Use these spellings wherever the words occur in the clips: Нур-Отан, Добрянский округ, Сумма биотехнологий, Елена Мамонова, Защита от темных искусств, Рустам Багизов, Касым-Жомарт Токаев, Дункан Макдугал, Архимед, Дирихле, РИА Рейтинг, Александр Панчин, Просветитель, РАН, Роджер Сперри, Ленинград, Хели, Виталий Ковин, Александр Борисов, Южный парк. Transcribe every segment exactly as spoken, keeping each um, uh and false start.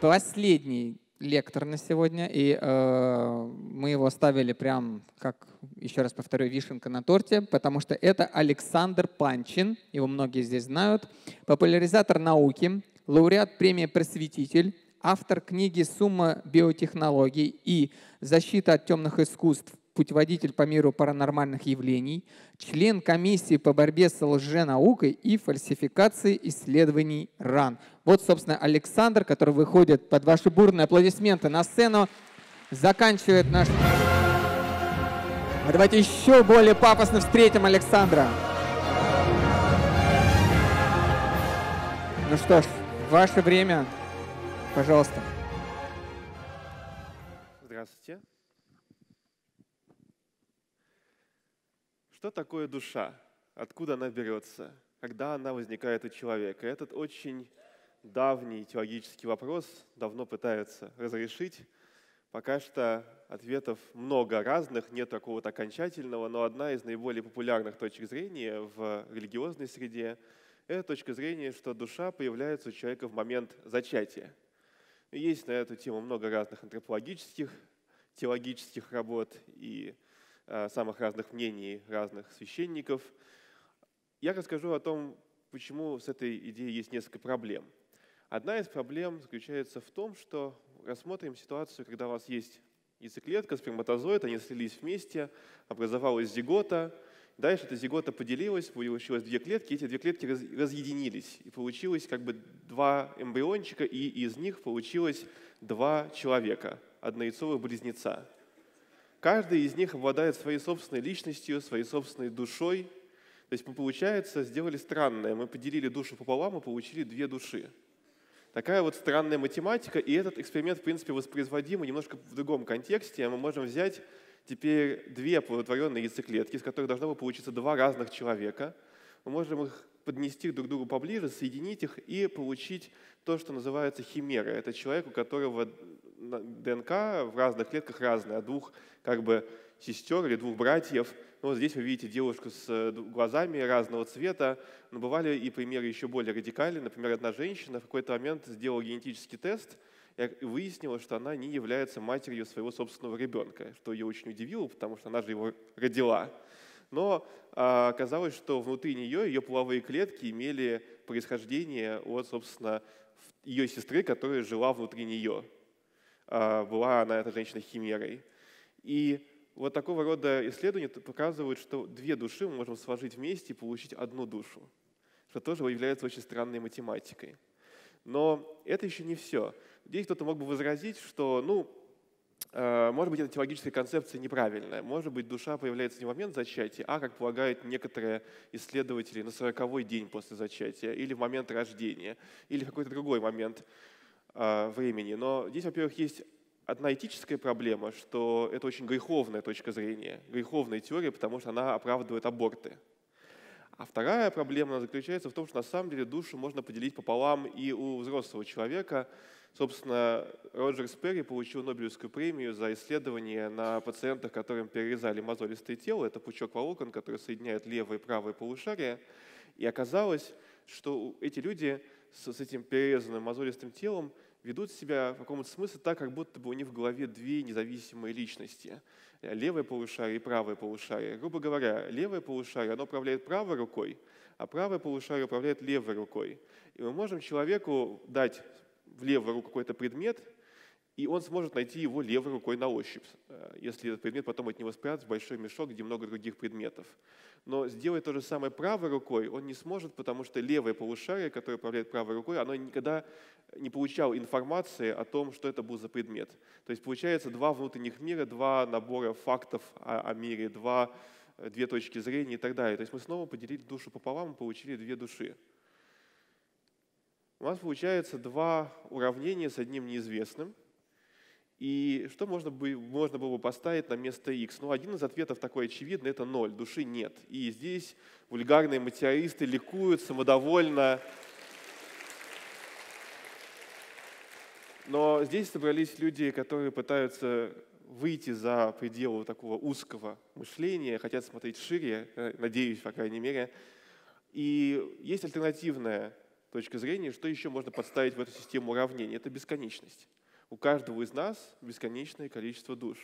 Последний лектор на сегодня, и э, мы его ставили прям, как, еще раз повторю, вишенка на торте, потому что это Александр Панчин, его многие здесь знают, популяризатор науки, лауреат премии «Просветитель», автор книги «Сумма биотехнологий» и «Защита от темных искусств. Путеводитель по миру паранормальных явлений», член комиссии по борьбе с лженаукой и фальсификацией исследований РАН. Вот, собственно, Александр, который выходит под ваши бурные аплодисменты на сцену, заканчивает наш... А давайте еще более пафосно встретим Александра. Ну что ж, ваше время, пожалуйста. Здравствуйте. Что такое душа? Откуда она берется? Когда она возникает у человека? Этот очень давний теологический вопрос давно пытаются разрешить. Пока что ответов много разных, нет какого-то окончательного, но одна из наиболее популярных точек зрения в религиозной среде — это точка зрения, что душа появляется у человека в момент зачатия. Есть на эту тему много разных антропологических, теологических работ и самых разных мнений, разных священников. Я расскажу о том, почему с этой идеей есть несколько проблем. Одна из проблем заключается в том, что рассмотрим ситуацию, когда у вас есть яйцеклетка, сперматозоид, они слились вместе, образовалась зигота, дальше эта зигота поделилась, получилось две клетки, эти две клетки разъединились, и получилось как бы два эмбриончика, и из них получилось два человека, однояйцовых близнеца. Каждый из них обладает своей собственной личностью, своей собственной душой. То есть мы, получается, сделали странное. Мы поделили душу пополам и получили две души. Такая вот странная математика. И этот эксперимент, в принципе, воспроизводим немножко в другом контексте. Мы можем взять теперь две оплодотворенные яйцеклетки, из которых должно было получиться два разных человека. Мы можем их поднести друг к другу поближе, соединить их и получить то, что называется химера. Это человек, у которого ДНК в разных клетках разная, от двух как бы сестер или двух братьев. Но вот здесь вы видите девушку с глазами разного цвета. Но бывали и примеры еще более радикальные. Например, одна женщина в какой-то момент сделала генетический тест и выяснила, что она не является матерью своего собственного ребенка, что ее очень удивило, потому что она же его родила. Но а, оказалось, что внутри нее ее половые клетки имели происхождение от, собственно, ее сестры, которая жила внутри нее. А, была она, эта женщина, химерой. И вот такого рода исследования показывают, что две души мы можем сложить вместе и получить одну душу, что тоже является очень странной математикой. Но это еще не все. Здесь кто-то мог бы возразить, что, ну, может быть, эта теологическая концепция неправильная. Может быть, душа появляется не в момент зачатия, а, как полагают некоторые исследователи, на сороковой день после зачатия, или в момент рождения, или в какой-то другой момент времени. Но здесь, во-первых, есть одна этическая проблема, что это очень греховная точка зрения, греховная теория, потому что она оправдывает аборты. А вторая проблема заключается в том, что на самом деле душу можно поделить пополам и у взрослого человека. Собственно, Роджер Сперри получил Нобелевскую премию за исследование на пациентах, которым перерезали мозолистое тело. Это пучок волокон, который соединяет левое и правое полушария. И оказалось, что эти люди с этим перерезанным мозолистым телом ведут себя в каком-то смысле так, как будто бы у них в голове две независимые личности. Левое полушарие и правое полушарие. Грубо говоря, левое полушарие оно управляет правой рукой, а правое полушарие управляет левой рукой. И мы можем человеку дать в левую руку какой-то предмет, и он сможет найти его левой рукой на ощупь, если этот предмет потом от него спрятать в большой мешок, где много других предметов. Но сделать то же самое правой рукой он не сможет, потому что левое полушарие, которое управляет правой рукой, оно никогда не получало информации о том, что это был за предмет. То есть получается два внутренних мира, два набора фактов о мире, два, две точки зрения и так далее. То есть мы снова поделили душу пополам и получили две души. У нас получается два уравнения с одним неизвестным. И что можно, бы, можно было бы поставить на место х? Ну, один из ответов такой очевидный – это ноль, души нет. И здесь вульгарные материалисты ликуют самодовольно. Но здесь собрались люди, которые пытаются выйти за пределы такого узкого мышления, хотят смотреть шире, надеюсь, по крайней мере. И есть альтернативная точки зрения, что еще можно подставить в эту систему уравнений? Это бесконечность. У каждого из нас бесконечное количество душ.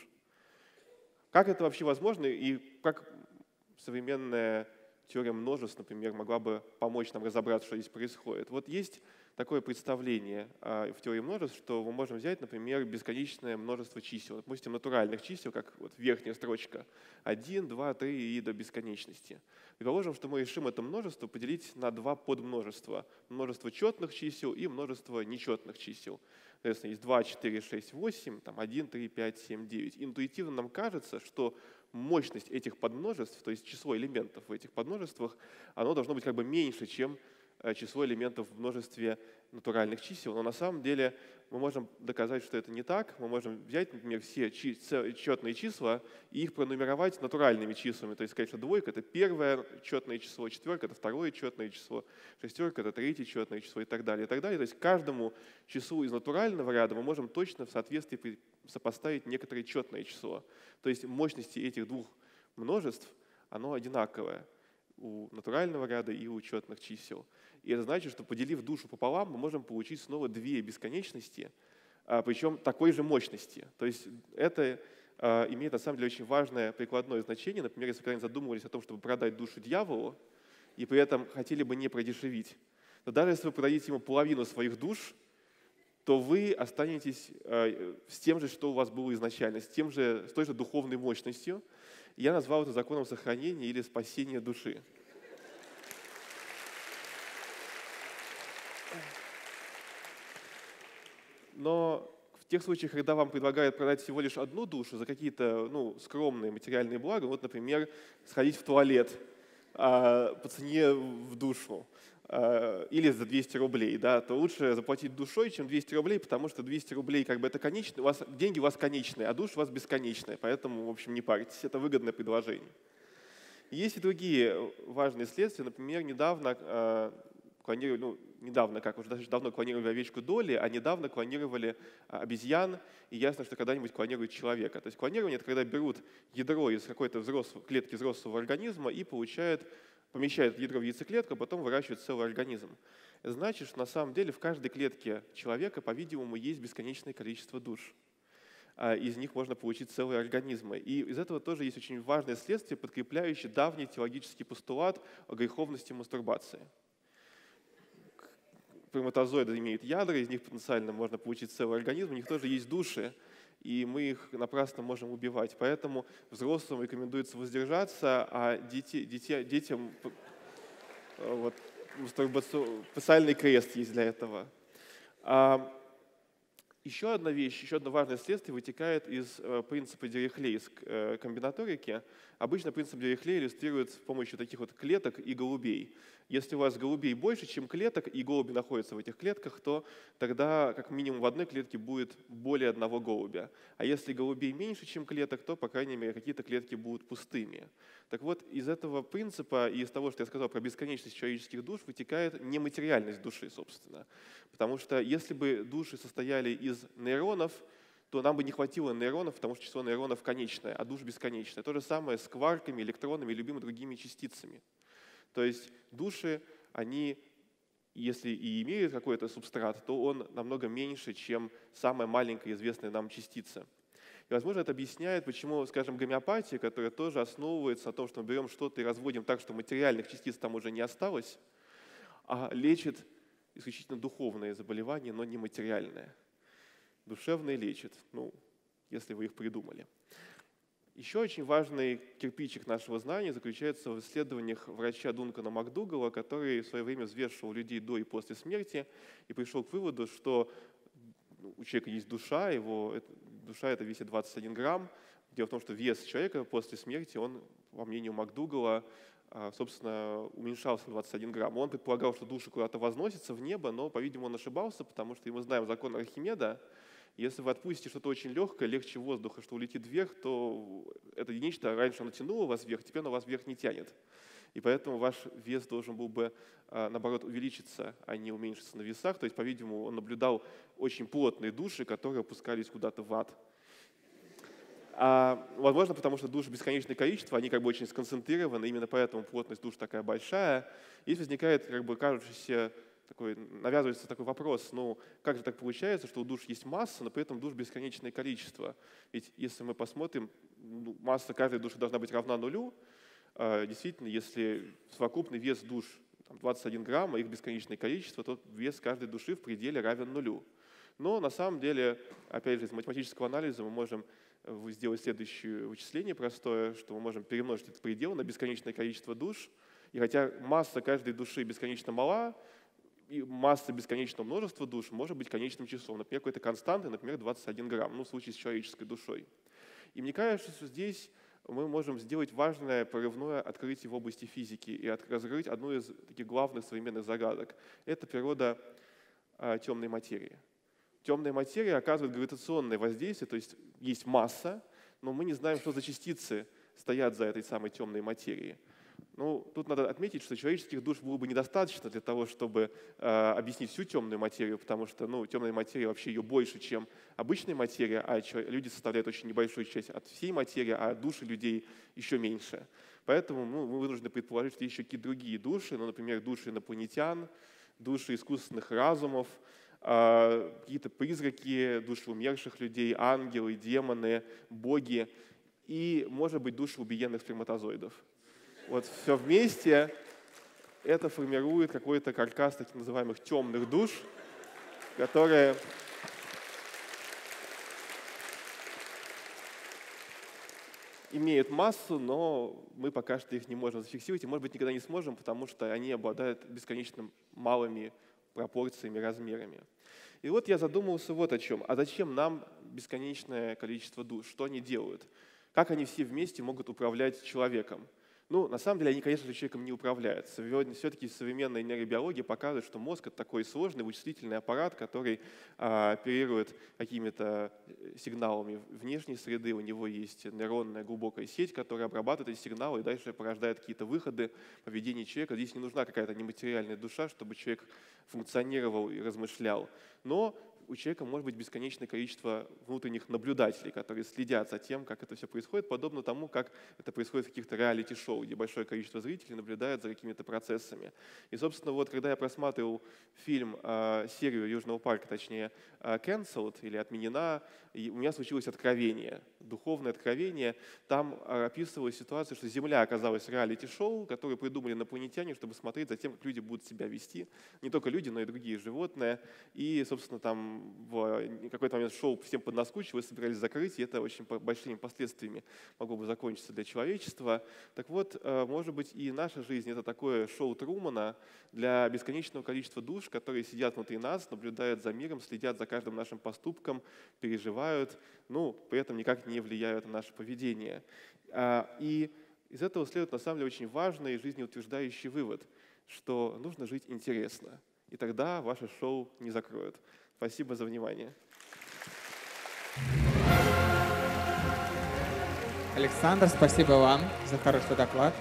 Как это вообще возможно и как современная теория множеств, например, могла бы помочь нам разобраться, что здесь происходит? Вот есть такое представление в теории множеств, что мы можем взять, например, бесконечное множество чисел, допустим, натуральных чисел, как вот верхняя строчка, один, два, три и до бесконечности. И положим, что мы решим это множество поделить на два подмножества. Множество четных чисел и множество нечетных чисел. Соответственно, есть два, четыре, шесть, восемь, там, один, три, пять, семь, девять. Интуитивно нам кажется, что мощность этих подмножеств, то есть число элементов в этих подмножествах, оно должно быть как бы меньше, чем число элементов в множестве натуральных чисел. Но на самом деле мы можем доказать, что это не так. Мы можем взять, например, все четные числа и их пронумеровать натуральными числами. То есть сказать, что двойка — это первое четное число, четверка — это второе четное число, шестерка — это третье четное число и так далее. И так далее. То есть каждому числу из натурального ряда мы можем точно в соответствии сопоставить некоторое четное число. То есть мощности этих двух множеств оно одинаковое у натурального ряда и у четных чисел. И это значит, что, поделив душу пополам, мы можем получить снова две бесконечности, причем такой же мощности. То есть это имеет на самом деле очень важное прикладное значение. Например, если вы когда-нибудь задумывались о том, чтобы продать душу дьяволу, и при этом хотели бы не продешевить, то даже если вы продадите ему половину своих душ, то вы останетесь с тем же, что у вас было изначально, с, тем же, с той же духовной мощностью. Я назвал это законом сохранения или спасения души. Но в тех случаях, когда вам предлагают продать всего лишь одну душу за какие-то ну, скромные материальные блага, вот, например, сходить в туалет а, по цене в душу, или за двести рублей, да, то лучше заплатить душой, чем двести рублей, потому что двести рублей как бы это конечные, у вас, деньги у вас конечные, а душ у вас бесконечные, поэтому, в общем, не парьтесь, это выгодное предложение. Есть и другие важные следствия, например, недавно, э, клонировали, ну, недавно, как уже даже давно клонировали овечку Долли, а недавно клонировали обезьян, и ясно, что когда-нибудь клонируют человека. То есть клонирование — это когда берут ядро из какой-то взрослой, клетки взрослого организма и получают помещают ядро в яйцеклетку, а потом выращивают целый организм. Это значит, что на самом деле в каждой клетке человека, по-видимому, есть бесконечное количество душ. Из них можно получить целые организмы. И из этого тоже есть очень важное следствие, подкрепляющее давний теологический постулат о греховности мастурбации. Приматозоиды имеют ядра, из них потенциально можно получить целый организм, у них тоже есть души, и мы их напрасно можем убивать. Поэтому взрослым рекомендуется воздержаться, а дети, дети, детям вот, специальный крест есть для этого. А еще одна вещь, еще одно важное следствие вытекает из принципа Дирихле, из комбинаторики. Обычно принцип Дирихле иллюстрируется с помощью таких вот клеток и голубей. Если у вас голубей больше, чем клеток, и голуби находятся в этих клетках, то тогда как минимум в одной клетке будет более одного голубя. А если голубей меньше, чем клеток, то, по крайней мере, какие-то клетки будут пустыми. Так вот, из этого принципа и из того, что я сказал про бесконечность человеческих душ, вытекает нематериальность души, собственно. Потому что если бы души состояли из нейронов, то нам бы не хватило нейронов, потому что число нейронов конечное, а душ бесконечное. То же самое с кварками, электронами и любыми другими частицами. То есть души, они, если и имеют какой-то субстрат, то он намного меньше, чем самая маленькая известная нам частица. И, возможно, это объясняет, почему, скажем, гомеопатия, которая тоже основывается на том, что мы берем что-то и разводим так, что материальных частиц там уже не осталось, а лечит исключительно духовные заболевания, но не материальные. Душевные лечит, ну, если вы их придумали. Еще очень важный кирпичик нашего знания заключается в исследованиях врача Дункана Макдугала, который в свое время взвешивал людей до и после смерти и пришел к выводу, что у человека есть душа, его душа это весит двадцать один грамм. Дело в том, что вес человека после смерти, он, по мнению Макдугала, собственно, уменьшался на двадцать один грамм. Он предполагал, что душа куда-то возносится в небо, но, по-видимому, он ошибался, потому что мы знаем закон Архимеда. Если вы отпустите что-то очень легкое, легче воздуха, что улетит вверх, то это нечто раньше оно тянуло вас вверх, теперь оно вас вверх не тянет. И поэтому ваш вес должен был бы, наоборот, увеличиться, а не уменьшиться на весах. То есть, по-видимому, он наблюдал очень плотные души, которые опускались куда-то в ад. А, возможно, потому что душ бесконечное количество, они как бы очень сконцентрированы, именно поэтому плотность душ такая большая. И возникает как бы кажущийся такой, навязывается такой вопрос, ну как же так получается, что у душ есть масса, но при этом душ бесконечное количество? Ведь если мы посмотрим, масса каждой души должна быть равна нулю. Действительно, если совокупный вес душ двадцать один грамм, а их бесконечное количество, то вес каждой души в пределе равен нулю. Но на самом деле, опять же, из математического анализа мы можем сделать следующее вычисление простое, что мы можем перемножить этот предел на бесконечное количество душ. И хотя масса каждой души бесконечно мала, и масса бесконечного множества душ может быть конечным числом. Например, какой-то константы, например, двадцать один грамм, ну, в случае с человеческой душой. И мне кажется, что здесь мы можем сделать важное прорывное открытие в области физики и разрыть одну из таких главных современных загадок. Это природа э, темной материи. Темная материя оказывает гравитационное воздействие, то есть есть масса, но мы не знаем, что за частицы стоят за этой самой темной материей. Ну, тут надо отметить, что человеческих душ было бы недостаточно для того, чтобы э, объяснить всю темную материю, потому что ну, темная материя вообще ее больше, чем обычная материя, а люди составляют очень небольшую часть от всей материи, а души людей еще меньше. Поэтому ну, мы вынуждены предположить, что есть еще какие-то другие души, ну, например, души инопланетян, души искусственных разумов, э, какие-то призраки, души умерших людей, ангелы, демоны, боги и, может быть, души убиенных сперматозоидов. Вот все вместе это формирует какой-то каркас так называемых темных душ, которые, имеют массу, но мы пока что их не можем зафиксировать и, может быть, никогда не сможем, потому что они обладают бесконечно малыми пропорциями, размерами. И вот я задумался вот о чем. А зачем нам бесконечное количество душ? Что они делают? Как они все вместе могут управлять человеком? Ну, на самом деле, они, конечно же, человеком не управляют. Все-таки современная нейробиология показывает, что мозг — это такой сложный вычислительный аппарат, который а, оперирует какими-то сигналами внешней среды. У него есть нейронная глубокая сеть, которая обрабатывает эти сигналы и дальше порождает какие-то выходы поведения человека. Здесь не нужна какая-то нематериальная душа, чтобы человек функционировал и размышлял. Но у человека может быть бесконечное количество внутренних наблюдателей, которые следят за тем, как это все происходит, подобно тому, как это происходит в каких-то реалити-шоу, где большое количество зрителей наблюдает за какими-то процессами. И, собственно, вот когда я просматривал фильм, э, серию Южного парка, точнее, «Canceled» или «Отменена», и у меня случилось откровение, духовное откровение. Там описывалась ситуация, что Земля оказалась реалити-шоу, которое придумали инопланетяне, чтобы смотреть за тем, как люди будут себя вести. Не только люди, но и другие животные. И, собственно, там в какой-то момент шоу всем поднаскучило, собирались закрыть, и это очень большими последствиями могло бы закончиться для человечества. Так вот, может быть, и наша жизнь — это такое шоу Трумана для бесконечного количества душ, которые сидят внутри нас, наблюдают за миром, следят за каждым нашим поступком, переживают, но при этом никак не влияют на наше поведение. И из этого следует, на самом деле, очень важный и жизнеутверждающий вывод, что нужно жить интересно, и тогда ваше шоу не закроют. Спасибо за внимание. Александр, спасибо вам за хороший доклад.